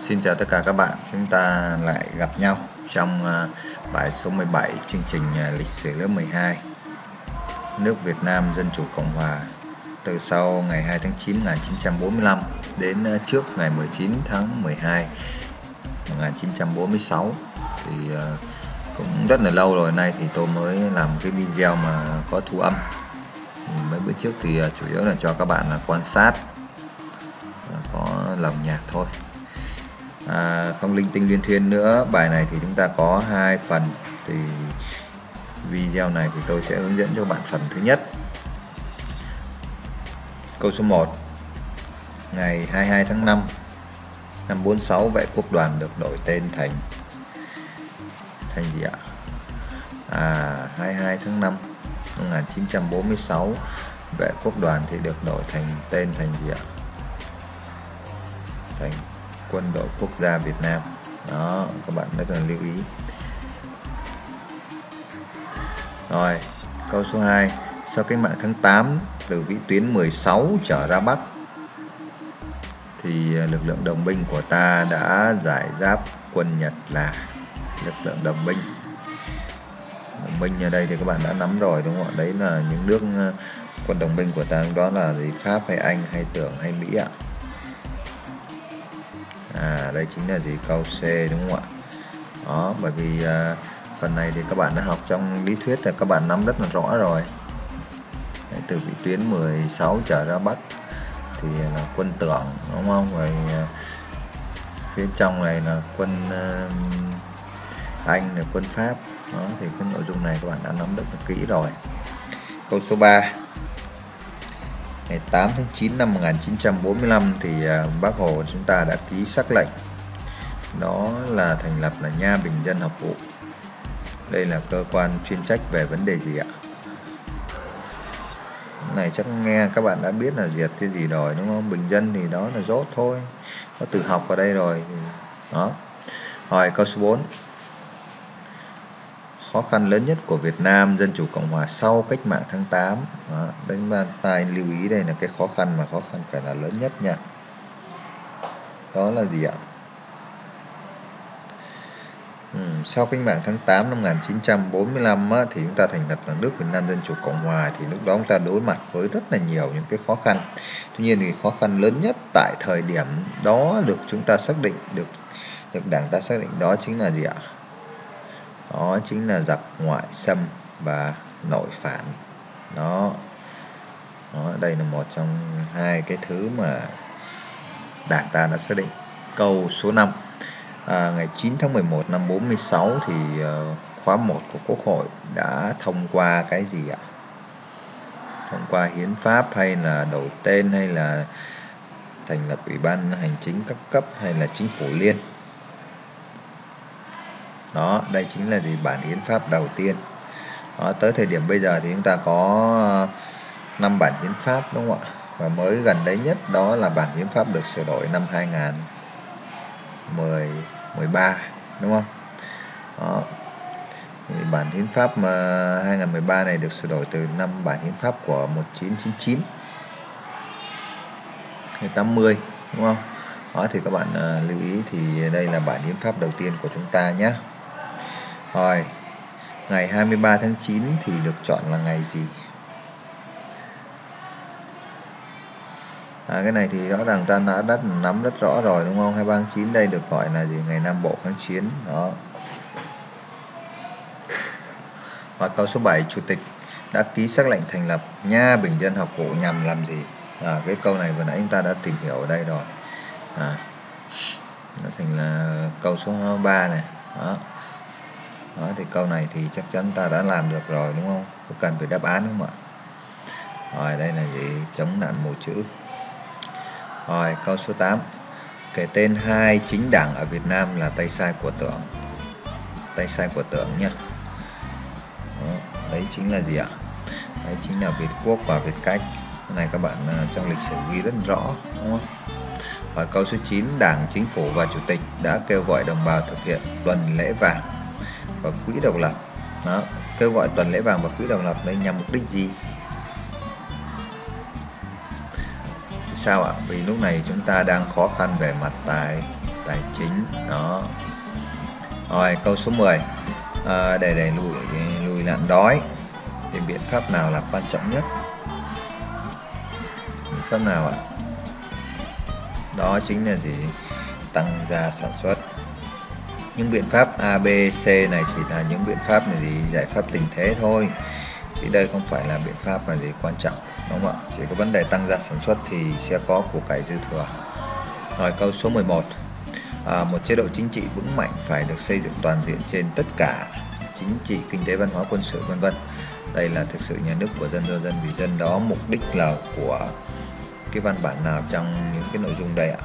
Xin chào tất cả các bạn, chúng ta lại gặp nhau trong bài số 17 chương trình lịch sử lớp 12 nước Việt Nam Dân Chủ Cộng Hòa từ sau ngày 2 tháng 9 1945 đến trước ngày 19 tháng 12 1946. Thì cũng rất là lâu rồi, nay thì tôi mới làm cái video mà có thu âm. Mấy bữa trước thì chủ yếu là cho các bạn là quan sát, có lồng nhạc thôi, không linh tinh liên thuyên nữa. Bài này thì chúng ta có hai phần, thì video này thì tôi sẽ hướng dẫn cho bạn phần thứ nhất. Câu số 1: ngày 22 tháng 5 năm 46 Vệ Quốc đoàn được đổi tên thành gì ạ? 22 tháng 5 1946 Vệ Quốc đoàn thì được đổi thành tên thành gì ạ? Thành Quân đội Quốc gia Việt Nam. Đó, các bạn rất cần lưu ý. Rồi, câu số 2: sau cách mạng tháng 8, từ vĩ tuyến 16 trở ra Bắc thì lực lượng đồng binh của ta đã giải giáp quân Nhật là lực lượng đồng binh. Đồng binh ở đây thì các bạn đã nắm rồi đúng không ạ? Đấy là những nước quân đồng binh của ta đó là gì? Pháp hay Anh hay Tưởng hay Mỹ ạ? Đây chính là gì? Câu C đúng không ạ? Đó, bởi vì phần này thì các bạn đã học trong lý thuyết là các bạn nắm rất là rõ rồi. Đấy, từ vĩ tuyến 16 trở ra Bắc thì là quân Tưởng đúng không? Rồi phía trong này là quân Anh, là quân Pháp. Đó, thì cái nội dung này các bạn đã nắm rất là kỹ rồi. Câu số 3: ngày 8 tháng 9 năm 1945 thì Bác Hồ chúng ta đã ký sắc lệnh, đó là thành lập là Nha Bình Dân Học Vụ. Đây là cơ quan chuyên trách về vấn đề gì ạ? Cái này chắc nghe các bạn đã biết là diệt cái gì rồi đúng không? Bình dân thì đó là dốt thôi, có từ học vào đây rồi đó. Rồi, câu số 4: khó khăn lớn nhất của Việt Nam Dân Chủ Cộng Hòa sau cách mạng tháng 8. Đó, đánh bàn tay lưu ý đây là cái khó khăn, mà khó khăn phải là lớn nhất nha. Đó là gì ạ? Sau cách mạng tháng 8 năm 1945 á, thì chúng ta thành lập là nước Việt Nam Dân Chủ Cộng Hòa, thì lúc đó chúng ta đối mặt với rất là nhiều những cái khó khăn. Tuy nhiên thì khó khăn lớn nhất tại thời điểm đó được chúng ta xác định, được Đảng ta xác định, đó chính là gì ạ? Đó chính là giặc ngoại xâm và nội phản. Đó, đó đây là một trong hai cái thứ mà Đảng ta đã xác định. Câu số 5: ngày 9 tháng 11 năm 46 thì khóa 1 của Quốc hội đã thông qua cái gì ạ? Thông qua hiến pháp hay là đổi tên hay là thành lập ủy ban hành chính các cấp hay là chính phủ liên. Đó, đây chính là gì? Bản hiến pháp đầu tiên. Đó, tới thời điểm bây giờ thì chúng ta có 5 bản hiến pháp đúng không ạ? Và mới gần đấy nhất đó là bản hiến pháp được sửa đổi năm 2013 đúng không? Đó. Thì bản hiến pháp mà 2013 này được sửa đổi từ năm bản hiến pháp của 1999 hay 80 đúng không? Đó, thì các bạn lưu ý thì đây là bản hiến pháp đầu tiên của chúng ta nhé. Rồi, ngày 23 tháng 9 thì được chọn là ngày gì? Cái này thì rõ ràng ta đã nắm rất rõ rồi đúng không? 23 tháng 9 đây được gọi là gì? Ngày Nam Bộ Kháng Chiến. Đó. Và câu số 7: Chủ tịch đã ký sắc lệnh thành lập Nha Bình Dân Học Vụ nhằm làm gì? Cái câu này vừa nãy chúng ta đã tìm hiểu ở đây rồi. Nó thành là câu số 3 này. Đó. Đó, thì câu này thì chắc chắn ta đã làm được rồi đúng không? Có cần phải đáp án đúng không ạ? Rồi, đây là gì? Chống nạn mù chữ. Rồi, câu số 8: kể tên hai chính đảng ở Việt Nam là tay sai của Tưởng. Tay sai của Tưởng nhá. Đó, đấy chính là gì ạ? Đấy chính là Việt Quốc và Việt Cách. Cái này các bạn trong lịch sử ghi rất rõ đúng không? Và câu số 9: Đảng, Chính phủ và Chủ tịch đã kêu gọi đồng bào thực hiện tuần lễ vàng và quỹ độc lập. Đó, kêu gọi tuần lễ vàng và quỹ độc lập đây nhằm mục đích gì? Sao ạ? Vì lúc này chúng ta đang khó khăn về mặt tài tài chính đó. Rồi câu số 10, để lùi nạn đói thì biện pháp nào là quan trọng nhất? Biện pháp nào ạ? Đó chính là gì? Tăng gia sản xuất. Những biện pháp A, B, C này chỉ là những biện pháp là gì? Giải pháp tình thế thôi, chứ đây không phải là biện pháp là gì quan trọng, đúng không ạ? Chỉ có vấn đề tăng gia sản xuất thì sẽ có của cải dư thừa. Rồi câu số 11, một chế độ chính trị vững mạnh phải được xây dựng toàn diện trên tất cả chính trị, kinh tế, văn hóa, quân sự, vân vân. Đây là thực sự nhà nước của dân, do dân vì dân. Đó mục đích là của cái văn bản nào trong những cái nội dung đây ạ?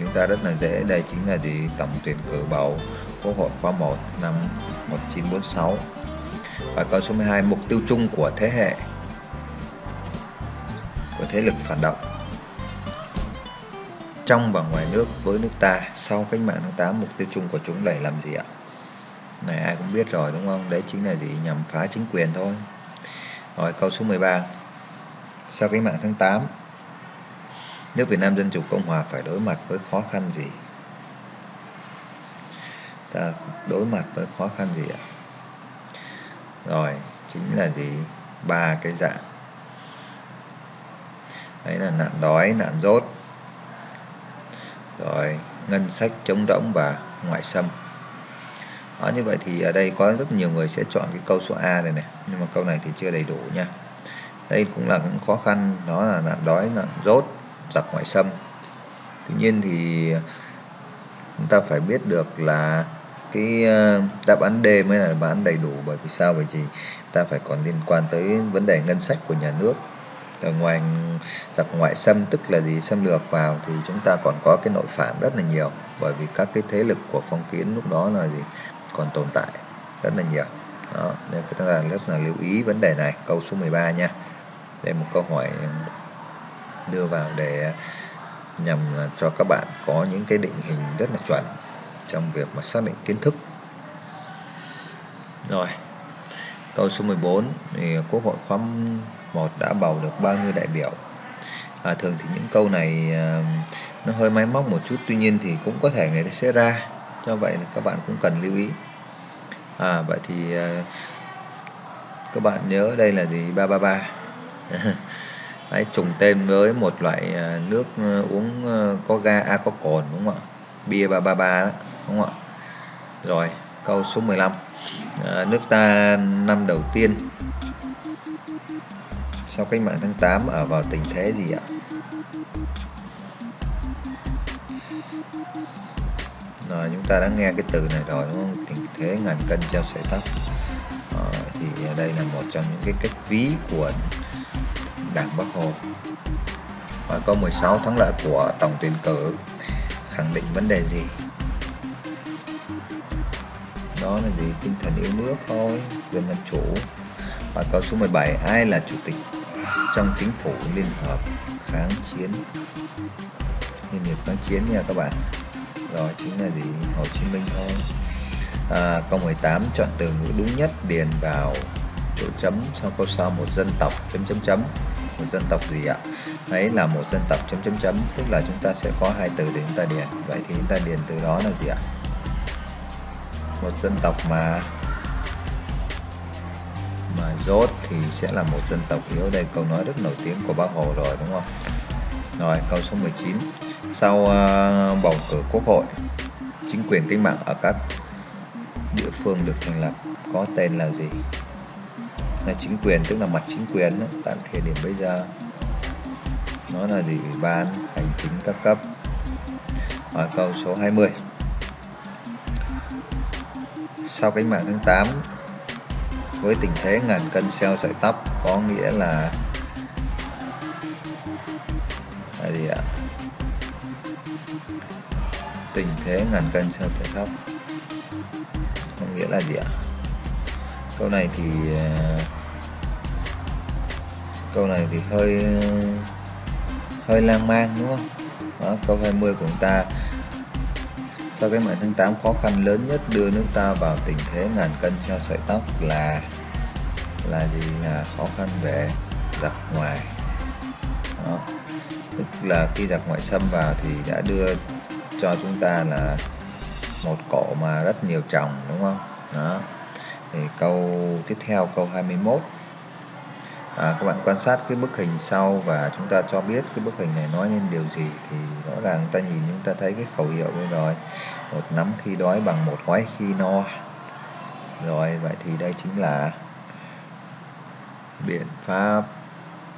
Chúng ta rất là dễ, đây chính là gì? Tổng tuyển cử bầu Quốc hội khóa 1 năm 1946. Và câu số 12, mục tiêu chung của thế hệ của thế lực phản động trong và ngoài nước với nước ta sau cách mạng tháng 8, mục tiêu chung của chúng để làm gì ạ? Này ai cũng biết rồi đúng không? Đấy chính là gì? Nhằm phá chính quyền thôi. Rồi câu số 13, sau cách mạng tháng 8, nước Việt Nam Dân Chủ Cộng Hòa phải đối mặt với khó khăn gì? Ta đối mặt với khó khăn gì ạ? Rồi chính là gì? Ba cái dạng đấy là nạn đói, nạn dốt, rồi ngân sách trống rỗng và ngoại xâm. Đó, như vậy thì ở đây có rất nhiều người sẽ chọn cái câu số A này này, nhưng mà câu này thì chưa đầy đủ nha. Đây cũng là những khó khăn, đó là nạn đói, nạn dốt, giặc ngoại xâm. Tuy nhiên thì chúng ta phải biết được là cái đáp án D mới là đáp án đầy đủ. Bởi vì sao? Bởi vì ta phải còn liên quan tới vấn đề ngân sách của nhà nước. Ở ngoài giặc ngoại xâm tức là gì? Xâm lược vào thì chúng ta còn có cái nội phản rất là nhiều, bởi vì các cái thế lực của phong kiến lúc đó là gì? Còn tồn tại rất là nhiều. Đó, nên chúng ta rất là lưu ý vấn đề này. Câu số 13 nha. Đây một câu hỏi đưa vào để nhằm cho các bạn có những cái định hình rất là chuẩn trong việc mà xác định kiến thức. Rồi câu số 14 thì Quốc hội khóa 1 đã bầu được bao nhiêu đại biểu? Thường thì những câu này nó hơi máy móc một chút, tuy nhiên thì cũng có thể người ta sẽ ra, do vậy các bạn cũng cần lưu ý. Vậy thì các bạn nhớ đây là gì? 333. Đấy, trùng tên với một loại nước uống có ga, có cồn, đúng không ạ? Bia 333 đó, đúng không ạ? Rồi câu số 15, nước ta năm đầu tiên sau cách mạng tháng 8 ở vào tình thế gì ạ? Rồi, chúng ta đã nghe cái từ này rồi đúng không? Tình thế ngàn cân treo sợi tóc. Thì đây là một trong những cái cách ví của Đảng Bắc Hồ. Và câu 16, thắng lợi của tổng tuyển cử khẳng định vấn đề gì? Đó là gì? Tinh thần yêu nước thôi, quyền làm chủ. Và câu số 17, ai là chủ tịch trong chính phủ Liên Hợp Kháng Chiến? Liên Hiệp Kháng Chiến nha các bạn. Rồi chính là gì? Hồ Chí Minh thôi. Câu 18, chọn từ ngữ đúng nhất điền vào chỗ chấm sau câu sau một dân tộc ... Một dân tộc gì ạ? Đấy là một dân tộc ... tức là chúng ta sẽ có hai từ để chúng ta điền. Vậy thì chúng ta điền từ đó là gì ạ? Một dân tộc mà dốt thì sẽ là một dân tộc yếu. Đây câu nói rất nổi tiếng của Bác Hồ rồi đúng không? Rồi câu số 19, sau bầu cử quốc hội, chính quyền cách mạng ở các địa phương được thành lập có tên là gì? Là chính quyền, tức là mặt chính quyền đó, tại thời điểm bây giờ nó là gì? Ủy ban hành chính các cấp. Ở câu số 20, sau cách mạng tháng 8 với tình thế ngàn cân treo sợi tóc có nghĩa là gì ạ? Tình thế ngàn cân treo sợi tóc có nghĩa là gì ạ? Câu này thì hơi lang mang đúng không? Đó, câu 20 của chúng ta, sau cái mạng tháng 8 khó khăn lớn nhất đưa nước ta vào tình thế ngàn cân treo sợi tóc là gì? Là khó khăn về giặc ngoài. Đó. Tức là khi giặc ngoại xâm vào thì đã đưa cho chúng ta là một cỗ mà rất nhiều tròng, đúng không? Đó. Thì câu tiếp theo, câu 21. Các bạn quan sát cái bức hình sau và chúng ta cho biết cái bức hình này nói lên điều gì, thì rõ ràng ta nhìn chúng ta thấy cái khẩu hiệu đây rồi, một nắm khi đói bằng một gói khi no. Rồi, vậy thì đây chính là biện pháp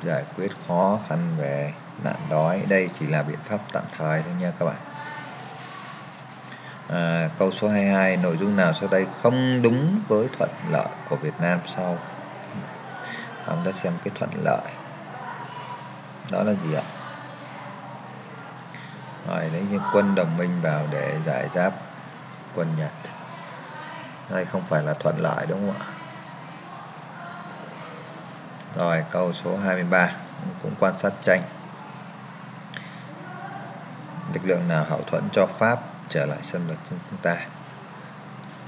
giải quyết khó khăn về nạn đói. Đây chỉ là biện pháp tạm thời thôi nha các bạn. Câu số 22, nội dung nào sau đây không đúng với thuận lợi của Việt Nam sau? Chúng ta xem cái thuận lợi đó là gì ạ? Rồi, lấy những quân đồng minh vào để giải giáp quân Nhật. Đây không phải là thuận lợi đúng không ạ? Rồi, câu số 23 cũng quan sát tranh. Lực lượng nào hậu thuẫn cho Pháp trở lại xâm lược chúng ta?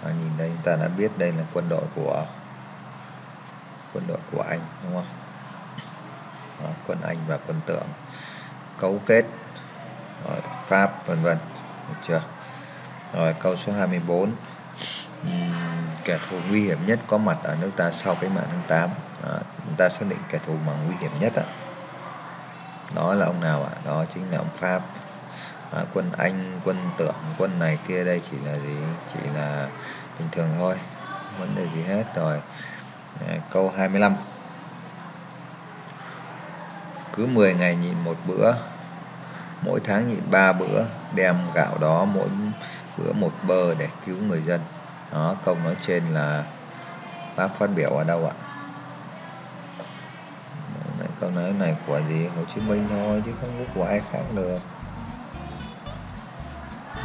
Rồi, nhìn đây chúng ta đã biết đây là quân đội của Anh, đúng không? Đó, quân Anh và quân Tưởng cấu kết rồi, Pháp vân vân, được chưa? Rồi, câu số 24, kẻ thù nguy hiểm nhất có mặt ở nước ta sau cái mạng tháng 8. Đó, chúng ta xác định kẻ thù mà nguy hiểm nhất đó là ông nào ạ? Đó chính là ông Pháp. Quân Anh, quân Tưởng, quân này kia, đây chỉ là gì? Chỉ là bình thường thôi, vấn đề gì hết. Rồi, câu 25, cứ 10 ngày nhịn một bữa, mỗi tháng nhịn 3 bữa, đem gạo đó mỗi bữa một bơ để cứu người dân. Đó, câu nói trên là Pháp phát biểu ở đâu ạ? Câu nói này của gì? Hồ Chí Minh thôi chứ không có của ai khác được.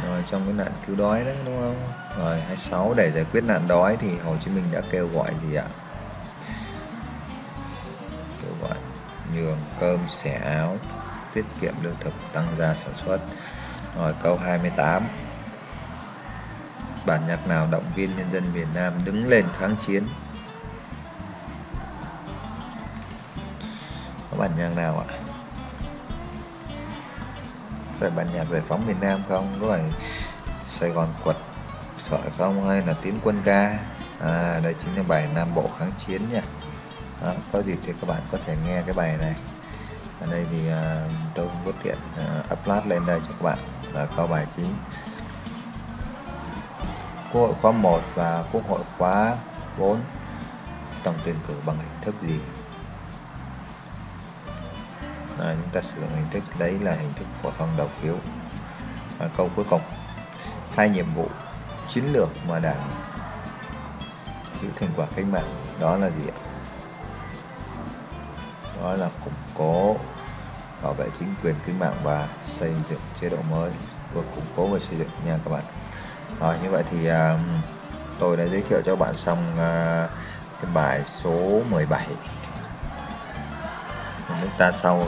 Rồi, trong cái nạn cứu đói đấy, đúng không? Rồi, 26, để giải quyết nạn đói thì Hồ Chí Minh đã kêu gọi gì ạ? Kêu gọi nhường cơm, xẻ áo, tiết kiệm lương thực, tăng gia sản xuất. Rồi, câu 28, bản nhạc nào động viên nhân dân Việt Nam đứng lên kháng chiến? Có bản nhạc nào ạ? Phải bản nhạc giải phóng Việt Nam không? Có phải Sài Gòn Quật Khởi không? Hay là Tiến Quân Ca? Đây chính là bài Nam Bộ Kháng Chiến nha. Đó, có dịp thì các bạn có thể nghe cái bài này. Ở đây thì tôi không có tiện upload lên đây cho các bạn. Là câu bài 9, Quốc hội khóa 1 và Quốc hội khóa 4 tổng tuyển cử bằng hình thức gì? Rồi, chúng ta sử dụng hình thức đấy là hình thức phổ thông đầu phiếu. Và câu cuối cùng, hai nhiệm vụ chiến lược mà Đảng giữ thành quả cách mạng đó là gì ạ? Đó là củng cố, bảo vệ chính quyền cách mạng và xây dựng chế độ mới. Vừa củng cố và xây dựng nha các bạn. Rồi, như vậy thì tôi đã giới thiệu cho bạn xong cái bài số 17 nước ta sau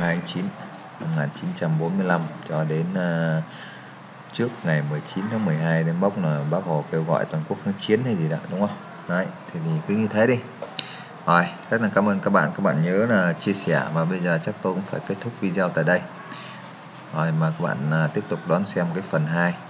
ngày 1945 cho đến trước ngày 19 tháng 12 đến mốc là Bác Hồ kêu gọi toàn quốc kháng chiến hay gì đó, đúng không? Đấy, thì cứ như thế đi. Rồi, rất là cảm ơn các bạn. Các bạn nhớ là chia sẻ, và bây giờ chắc tôi cũng phải kết thúc video tại đây. Rồi, mà các bạn tiếp tục đón xem cái phần 2.